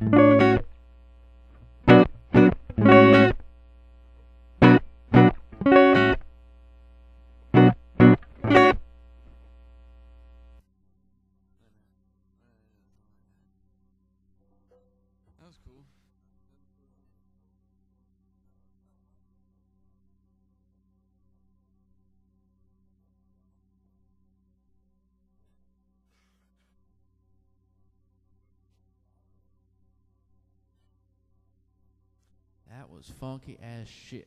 That was cool. That was funky as shit.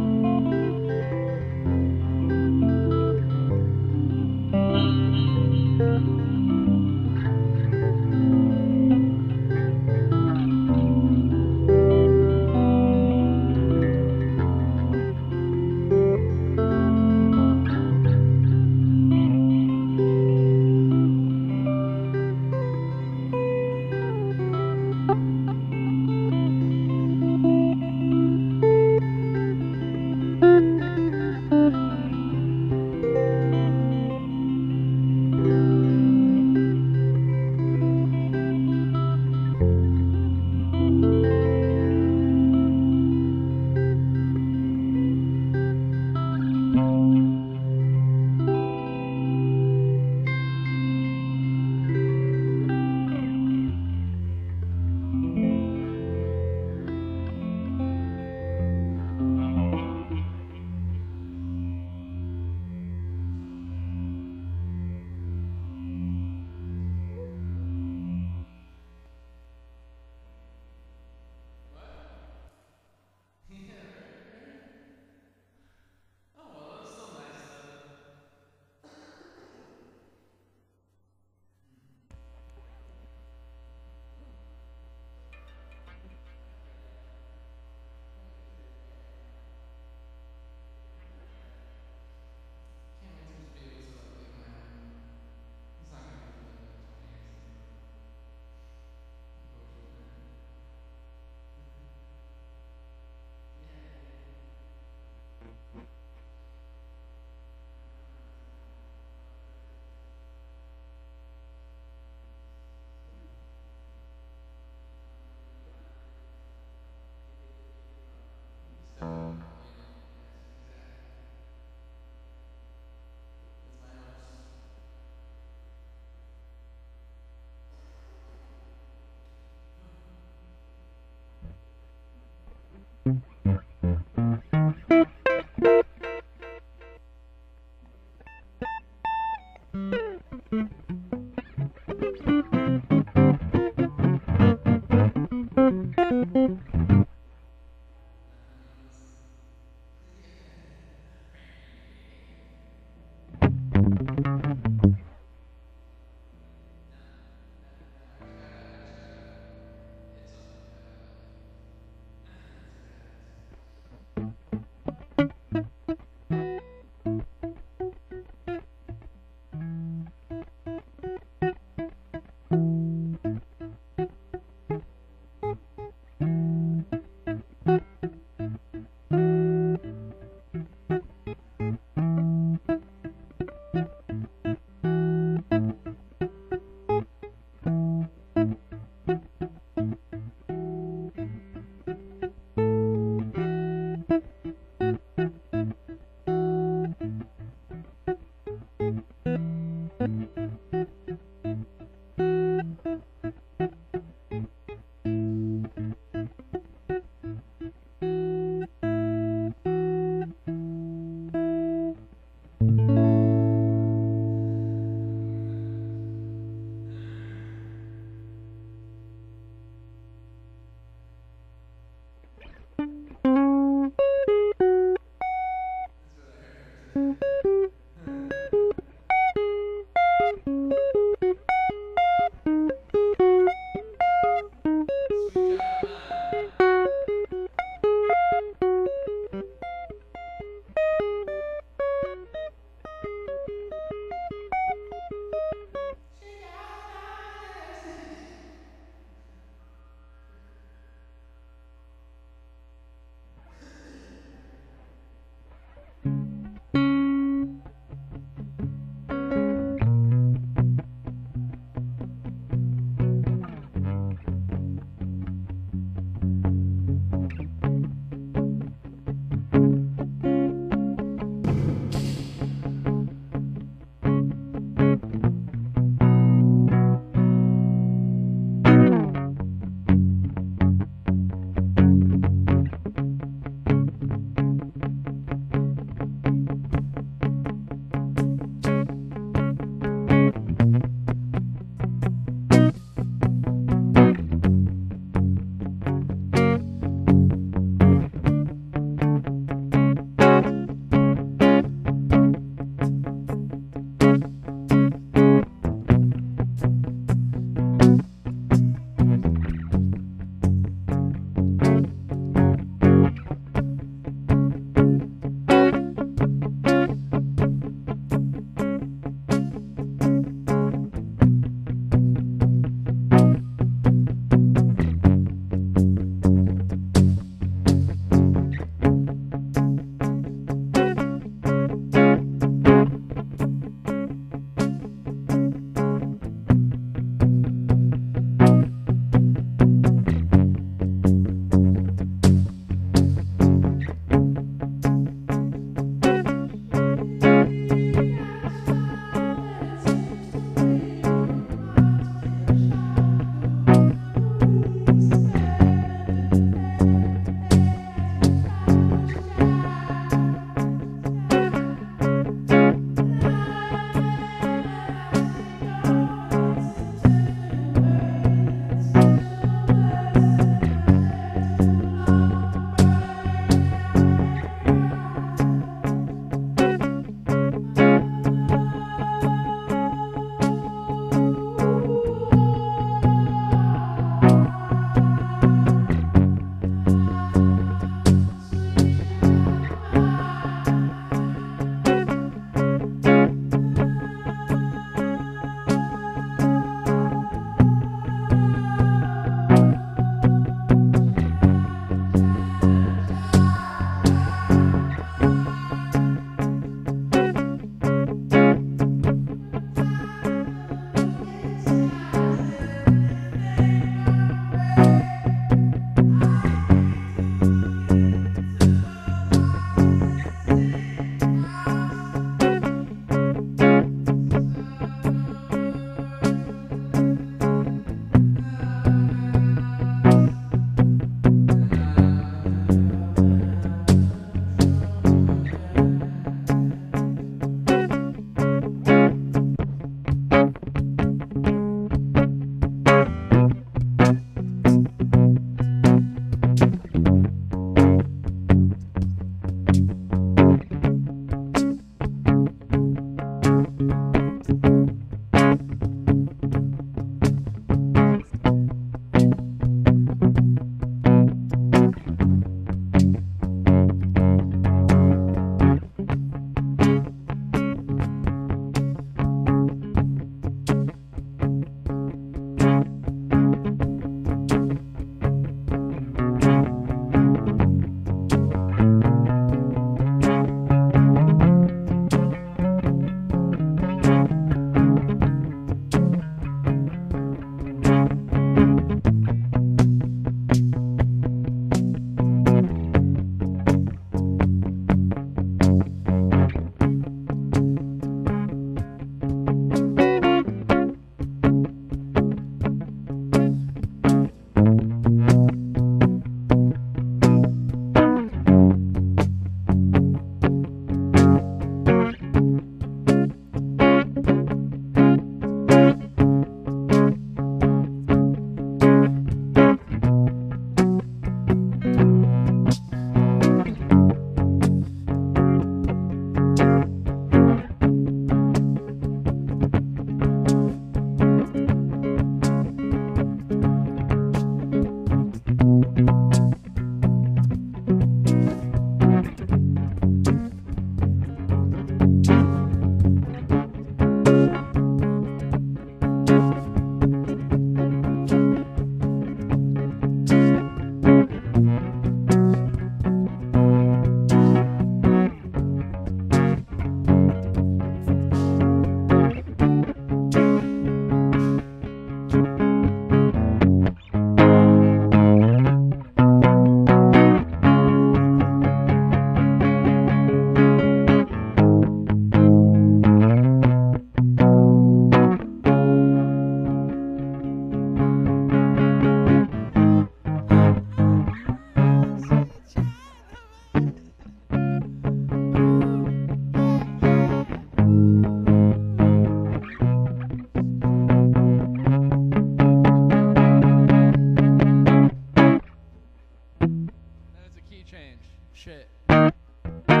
change. Shit. I don't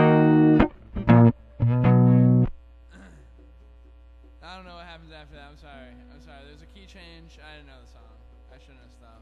know what happens after that. I'm sorry. There's a key change. I didn't know the song. I shouldn't have stopped.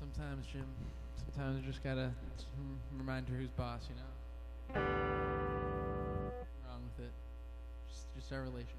sometimes, Jim. Sometimes I just gotta remind her who's boss, you know? Nothing wrong with it. Just our relationship.